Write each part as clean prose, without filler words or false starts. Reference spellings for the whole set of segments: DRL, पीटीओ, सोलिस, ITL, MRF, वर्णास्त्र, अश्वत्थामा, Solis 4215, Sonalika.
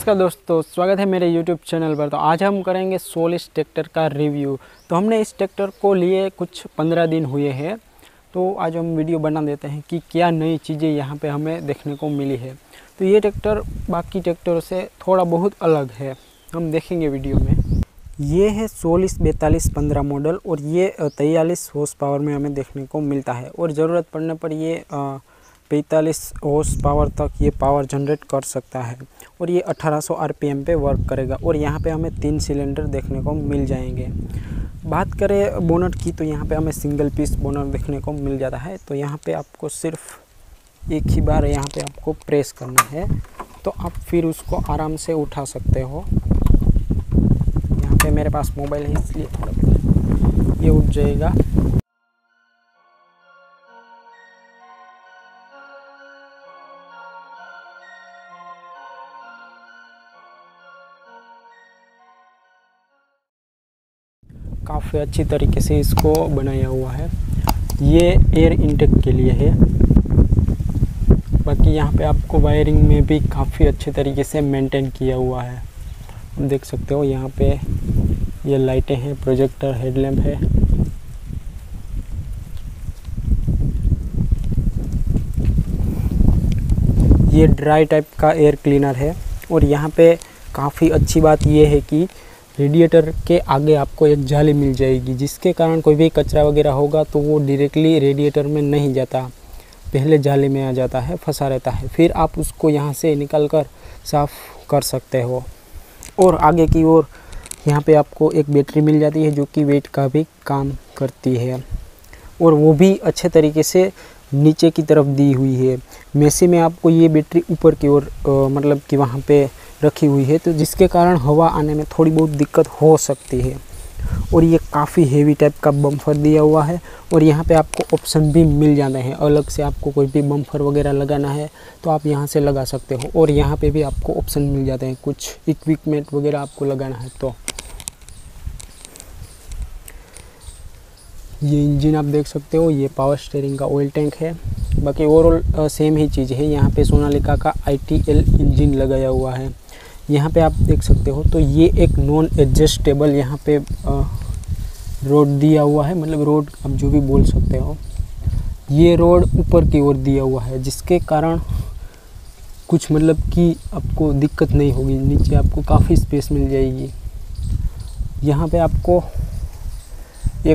नमस्कार दोस्तों, स्वागत है मेरे YouTube चैनल पर। तो आज हम करेंगे सोलिस ट्रैक्टर का रिव्यू। तो हमने इस ट्रैक्टर को लिए कुछ 15 दिन हुए हैं, तो आज हम वीडियो बना देते हैं कि क्या नई चीज़ें यहाँ पे हमें देखने को मिली है। तो ये ट्रैक्टर बाकी ट्रैक्टरों से थोड़ा बहुत अलग है, हम देखेंगे वीडियो में। ये है सोलिस 4215 मॉडल और ये 43 हॉर्स पावर में हमें देखने को मिलता है और ज़रूरत पड़ने पर ये 45 हॉर्स पावर तक ये पावर जनरेट कर सकता है और ये 1800 आरपीएम पे वर्क करेगा। और यहाँ पे हमें 3 सिलेंडर देखने को मिल जाएंगे। बात करें बोनट की, तो यहाँ पे हमें सिंगल पीस बोनट देखने को मिल जाता है। तो यहाँ पे आपको सिर्फ एक ही बार यहाँ पे आपको प्रेस करना है, तो आप फिर उसको आराम से उठा सकते हो। यहाँ पे मेरे पास मोबाइल है इसलिए थोड़ा ये उठ जाएगा। काफ़ी अच्छी तरीके से इसको बनाया हुआ है। ये एयर इंटेक के लिए है। बाकी यहाँ पे आपको वायरिंग में भी काफ़ी अच्छे तरीके से मेंटेन किया हुआ है। आप देख सकते हो यहाँ पे ये लाइटें हैं, प्रोजेक्टर, हेडलैम्प है। ये ड्राई टाइप का एयर क्लीनर है। और यहाँ पे काफ़ी अच्छी बात ये है कि रेडिएटर के आगे आपको एक जाली मिल जाएगी, जिसके कारण कोई भी कचरा वगैरह होगा तो वो डायरेक्टली रेडिएटर में नहीं जाता, पहले जाली में आ जाता है, फंसा रहता है। फिर आप उसको यहाँ से निकाल कर साफ़ कर सकते हो। और आगे की ओर यहाँ पे आपको एक बैटरी मिल जाती है जो कि वेट का भी काम करती है और वो भी अच्छे तरीके से नीचे की तरफ दी हुई है। मेसी में आपको ये बैटरी ऊपर की ओर मतलब कि वहाँ पे रखी हुई है, तो जिसके कारण हवा आने में थोड़ी बहुत दिक्कत हो सकती है। और ये काफ़ी हेवी टाइप का बम्फर दिया हुआ है और यहाँ पे आपको ऑप्शन भी मिल जाते हैं, अलग से आपको कोई भी बम्फर वगैरह लगाना है तो आप यहाँ से लगा सकते हो। और यहाँ पे भी आपको ऑप्शन मिल जाते हैं, कुछ इक्विपमेंट वगैरह आपको लगाना है तो। ये इंजन आप देख सकते हो, ये पावर स्टीयरिंग का ऑयल टैंक है। बाकी ओवरऑल सेम ही चीज़ है। यहाँ पे सोनालिका का ITL इंजन लगाया हुआ है, यहाँ पे आप देख सकते हो। तो ये एक नॉन एडजस्टेबल यहाँ पे रोड दिया हुआ है, मतलब रोड आप जो भी बोल सकते हो। ये रोड ऊपर की ओर दिया हुआ है, जिसके कारण कुछ मतलब कि आपको दिक्कत नहीं होगी, नीचे आपको काफ़ी स्पेस मिल जाएगी। यहाँ पे आपको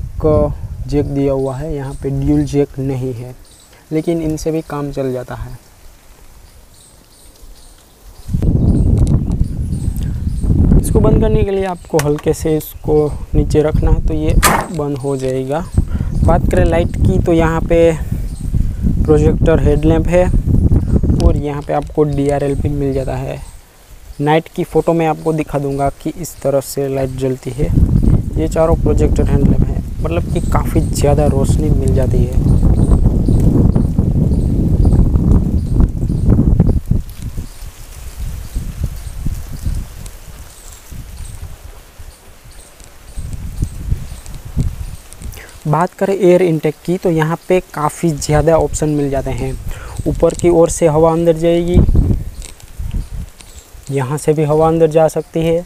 एक जैक दिया हुआ है, यहाँ पे ड्यूल जैक नहीं है, लेकिन इनसे भी काम चल जाता है। इसको बंद करने के लिए आपको हल्के से इसको नीचे रखना है, तो ये बंद हो जाएगा। बात करें लाइट की, तो यहाँ पे प्रोजेक्टर, हेडलैम्प है और यहाँ पे आपको DRL भी मिल जाता है। नाइट की फ़ोटो में आपको दिखा दूंगा कि इस तरफ से लाइट जलती है। ये चारों प्रोजेक्टर, हेडलैम्प है, मतलब कि काफ़ी ज़्यादा रोशनी मिल जाती है। बात करें एयर इंटेक की, तो यहाँ पे काफ़ी ज़्यादा ऑप्शन मिल जाते हैं। ऊपर की ओर से हवा अंदर जाएगी, यहाँ से भी हवा अंदर जा सकती है,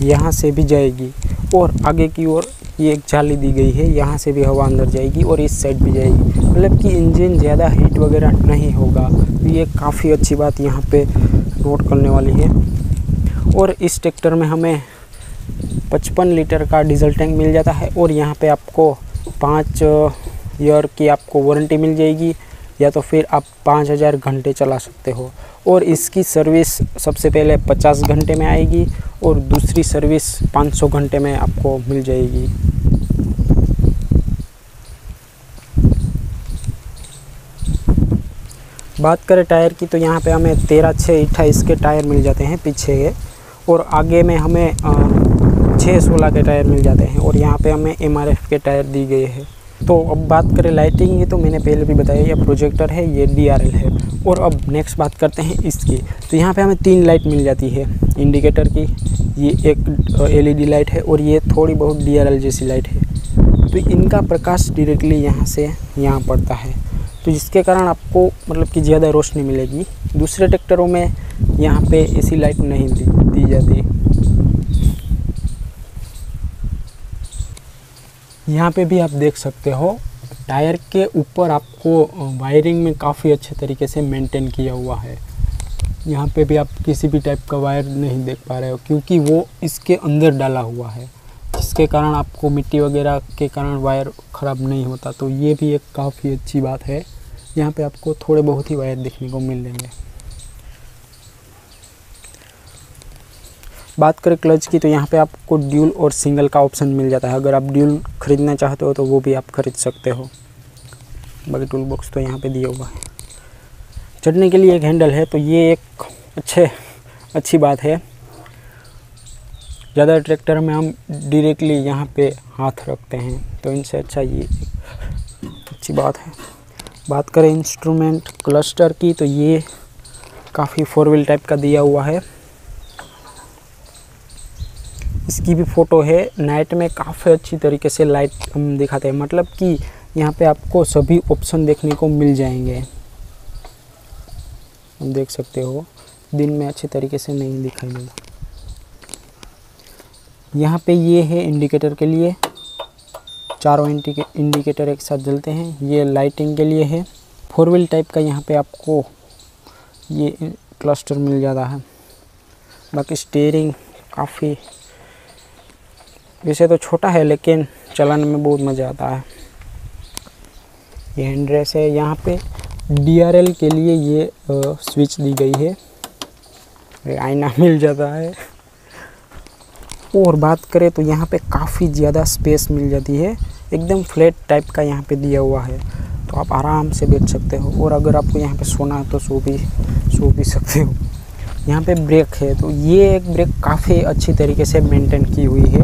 यहाँ से भी जाएगी। और आगे की ओर ये एक जाली दी गई है, यहाँ से भी हवा अंदर जाएगी और इस साइड भी जाएगी, मतलब कि इंजन ज़्यादा हीट वगैरह नहीं होगा। तो ये काफ़ी अच्छी बात यहाँ पे नोट करने वाली है। और इस ट्रैक्टर में हमें 55 लीटर का डीजल टैंक मिल जाता है और यहाँ पर आपको 5 ईयर की आपको वारंटी मिल जाएगी, या तो फिर आप 5000 घंटे चला सकते हो। और इसकी सर्विस सबसे पहले 50 घंटे में आएगी और दूसरी सर्विस 500 घंटे में आपको मिल जाएगी। बात करें टायर की, तो यहाँ पे हमें 13/6/28 के टायर मिल जाते हैं पीछे के, और आगे में हमें 6/16 के टायर मिल जाते हैं। और यहाँ पे हमें MRF के टायर दी गए हैं। तो अब बात करें लाइटिंग की, तो मैंने पहले भी बताया ये प्रोजेक्टर है, ये DRL है। और अब नेक्स्ट बात करते हैं इसकी, तो यहाँ पे हमें 3 लाइट मिल जाती है इंडिकेटर की। ये एक LED लाइट है और ये थोड़ी बहुत DRL जैसी लाइट है। तो इनका प्रकाश डायरेक्टली यहाँ से यहाँ पड़ता है, तो जिसके कारण आपको मतलब कि ज़्यादा रोशनी मिलेगी। दूसरे ट्रैक्टरों में यहाँ पे ऐसी लाइट नहीं दी जाती। यहाँ पे भी आप देख सकते हो टायर के ऊपर आपको वायरिंग में काफ़ी अच्छे तरीके से मेंटेन किया हुआ है। यहाँ पे भी आप किसी भी टाइप का वायर नहीं देख पा रहे हो क्योंकि वो इसके अंदर डाला हुआ है, जिसके कारण आपको मिट्टी वगैरह के कारण वायर ख़राब नहीं होता। तो ये भी एक काफ़ी अच्छी बात है। यहाँ पे आपको थोड़े बहुत ही वायर देखने को मिल जाएंगे। बात करें क्लच की तो यहाँ पे आपको ड्यूल और सिंगल का ऑप्शन मिल जाता है। अगर आप ड्यूल ख़रीदना चाहते हो तो वो भी आप ख़रीद सकते हो। बाकी टूल बॉक्स तो यहाँ पे दिया हुआ है। चढ़ने के लिए एक हैंडल है तो ये एक अच्छी बात है। ज़्यादा ट्रैक्टर में हम डायरेक्टली यहाँ पे हाथ रखते हैं तो इनसे अच्छा ये अच्छी बात है। बात करें इंस्ट्रूमेंट क्लस्टर की तो ये काफ़ी फोर व्हील टाइप का दिया हुआ है। इसकी भी फ़ोटो है। नाइट में काफ़ी अच्छी तरीके से लाइट हम दिखाते हैं, मतलब कि यहाँ पे आपको सभी ऑप्शन देखने को मिल जाएंगे। हम देख सकते हो दिन में अच्छे तरीके से नहीं दिखाई देगा। यहाँ पे ये है इंडिकेटर के लिए, चारों इंडिकेटर एक साथ जलते हैं। ये लाइटिंग के लिए है। फोर व्हील टाइप का यहाँ पे आपको ये क्लस्टर मिल जाता है। बाकी स्टीयरिंग काफ़ी वैसे तो छोटा है लेकिन चलाने में बहुत मज़ा आता है। ये हैंड रेस है। यहाँ पे डीआरएल के लिए ये स्विच दी गई है। आईना मिल जाता है। और बात करें तो यहाँ पे काफ़ी ज़्यादा स्पेस मिल जाती है। एकदम फ्लैट टाइप का यहाँ पे दिया हुआ है तो आप आराम से बैठ सकते हो। और अगर आपको यहाँ पे सोना है तो सो भी सकते हो। यहाँ पे ब्रेक है तो ये एक ब्रेक काफ़ी अच्छी तरीके से मेंटेन की हुई है।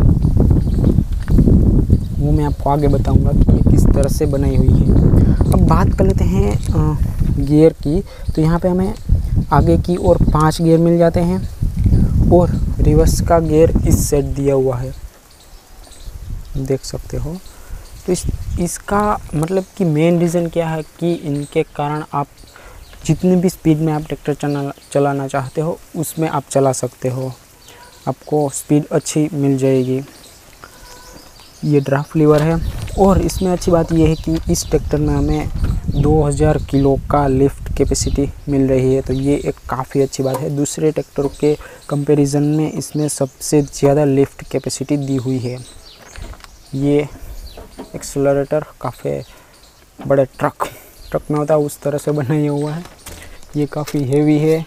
वो मैं आपको आगे बताऊंगा कि ये किस तरह से बनाई हुई है। अब बात कर लेते हैं गियर की तो यहाँ पे हमें आगे की ओर 5 गियर मिल जाते हैं और रिवर्स का गियर इस साइड दिया हुआ है, देख सकते हो। तो इसका मतलब कि मेन रीज़न क्या है कि इनके कारण आप जितनी भी स्पीड में आप ट्रैक्टर चलाना चाहते हो उसमें आप चला सकते हो, आपको स्पीड अच्छी मिल जाएगी। ये ड्राफ्ट लीवर है। और इसमें अच्छी बात यह है कि इस ट्रैक्टर में हमें 2000 किलो का लिफ्ट कैपेसिटी मिल रही है तो ये एक काफ़ी अच्छी बात है। दूसरे ट्रैक्टर के कंपैरिजन में इसमें सबसे ज़्यादा लिफ्ट कैपेसिटी दी हुई है। ये एक्सेलरेटर काफ़ी बड़े ट्रक में होता है उस तरह से बनाया हुआ है। ये काफ़ी हेवी है।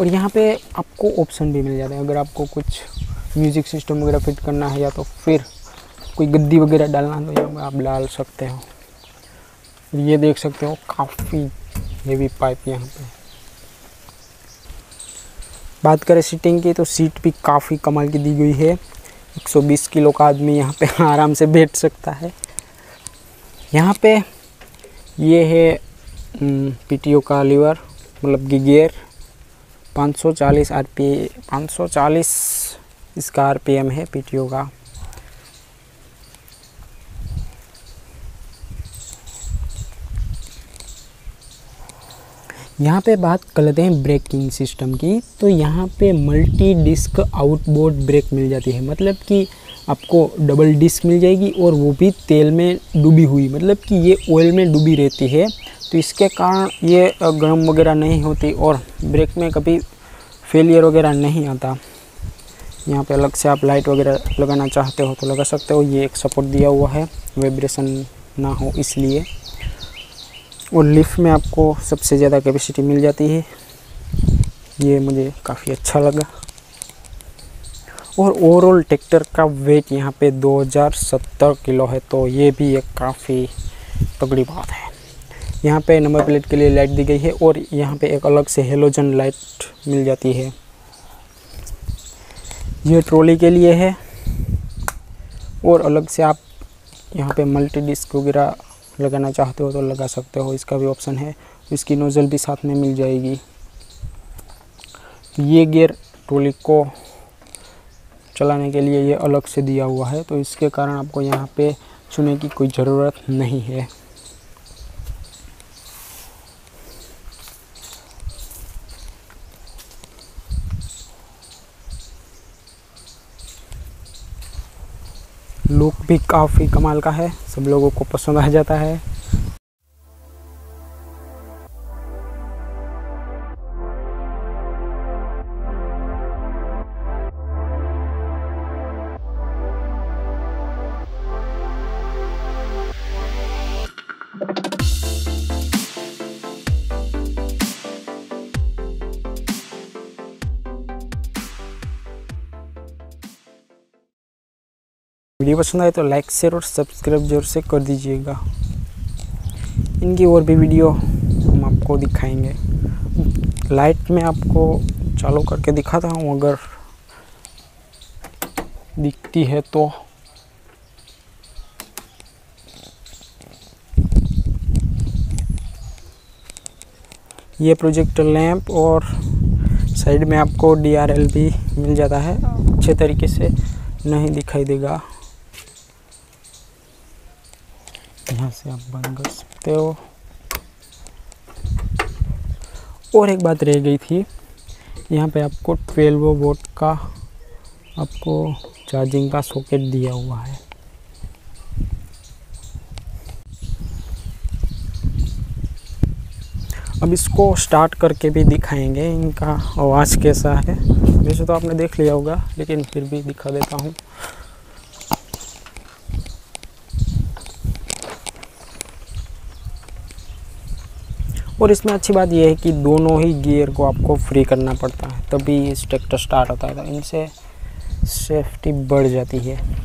और यहाँ पे आपको ऑप्शन भी मिल जाता है। अगर आपको कुछ म्यूज़िक सिस्टम वगैरह फिट करना है या तो फिर कोई गद्दी वगैरह डालना है तो यहाँ पर आप डाल सकते हो। ये देख सकते हो काफ़ी हेवी पाइप यहाँ पे। बात करें सीटिंग की तो सीट भी काफ़ी कमाल की दी गई है। 120 किलो का आदमी यहाँ पे आराम से बैठ सकता है। यहाँ पे ये है पीटीओ का लीवर मतलब कि गियर। 540 इसका आरपीएम है पीटीओ का। यहाँ पे बात कर लेते हैं ब्रेकिंग सिस्टम की तो यहाँ पे मल्टी डिस्क आउटबोर्ड ब्रेक मिल जाती है, मतलब कि आपको डबल डिस्क मिल जाएगी और वो भी तेल में डूबी हुई, मतलब कि ये ऑयल में डूबी रहती है तो इसके कारण ये गर्म वगैरह नहीं होती और ब्रेक में कभी फेलियर वगैरह नहीं आता। यहाँ पे अलग से आप लाइट वगैरह लगाना चाहते हो तो लगा सकते हो। ये एक सपोर्ट दिया हुआ है वाइब्रेशन ना हो इसलिए। और लिफ्ट में आपको सबसे ज़्यादा कैपेसिटी मिल जाती है, ये मुझे काफ़ी अच्छा लगा। और ओवरऑल ट्रैक्टर का वेट यहाँ पे 2070 किलो है तो ये भी एक काफ़ी तगड़ी बात है। यहाँ पे नंबर प्लेट के लिए लाइट दी गई है और यहाँ पे एक अलग से हेलोजन लाइट मिल जाती है। ये ट्रॉली के लिए है और अलग से आप यहाँ पे मल्टी डिस्क वगैरह लगाना चाहते हो तो लगा सकते हो, इसका भी ऑप्शन है। इसकी नोजल भी साथ में मिल जाएगी। ये गियर ट्रॉली को चलाने के लिए ये अलग से दिया हुआ है तो इसके कारण आपको यहाँ पे चुनने की कोई ज़रूरत नहीं है। लुक भी काफ़ी कमाल का है, सब लोगों को पसंद आ जाता है। वीडियो पसंद आए तो लाइक शेयर और सब्सक्राइब जरूर से कर दीजिएगा। इनकी और भी वीडियो हम आपको दिखाएंगे। लाइट में आपको चालू करके दिखाता हूँ, अगर दिखती है तो ये प्रोजेक्टर लैंप और साइड में आपको DRL भी मिल जाता है। अच्छे तरीके से नहीं दिखाई देगा, यहाँ से आप बंद कर सकते हो। और एक बात रह गई थी, यहाँ पे आपको 12 वोल्ट का आपको चार्जिंग का सॉकेट दिया हुआ है। अब इसको स्टार्ट करके भी दिखाएंगे इनका आवाज़ कैसा है। वैसे तो आपने देख लिया होगा, लेकिन फिर भी दिखा देता हूँ। और इसमें अच्छी बात यह है कि दोनों ही गियर को आपको फ्री करना पड़ता है, तभी इस ट्रैक्टर स्टार्ट होता है। तो इनसे सेफ्टी बढ़ जाती है।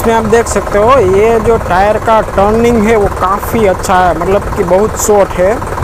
इसमें आप देख सकते हो, ये जो टायर का टर्निंग है वो काफ़ी अच्छा है, मतलब कि बहुत शॉर्ट है।